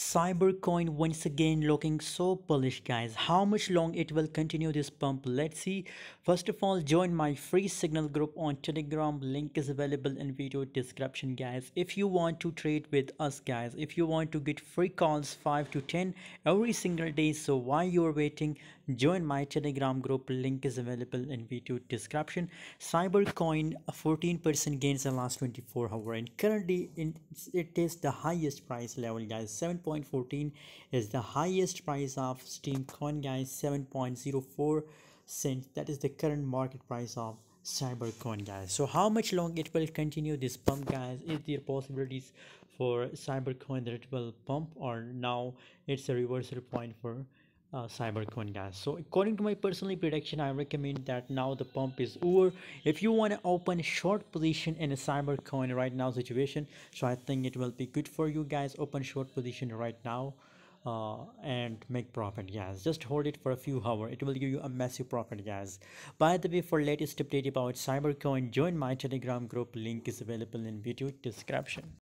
Cybercoin once again looking so bullish, guys. How much long it will continue this pump? Let's see. First of all, join my free signal group on Telegram. Link is available in video description, guys. If you want to trade with us, guys, if you want to get free calls 5 to 10 every single day, so while you're waiting, join my Telegram group. Link is available in video description. Cybercoin 14% gains in the last 24 hours, and currently it is the highest price level, guys. 7.14 is the highest price of Steamcoin, guys. 7.04 cents, that is the current market price of Cybercoin, guys. So how much long it will continue this pump, guys? Is there possibilities for Cybercoin that it will pump, or now it's a reversal point for Cybercoin, guys? So according to my personal prediction, I recommend that now the pump is over. If you want to open a short position in a Cybercoin right now situation, so I think it will be good for you, guys. Open short position right now and make profit, guys. Just hold it for a few hours. It will give you a massive profit, guys. By the way, for latest update about Cybercoin, join my Telegram group. Link is available in video description.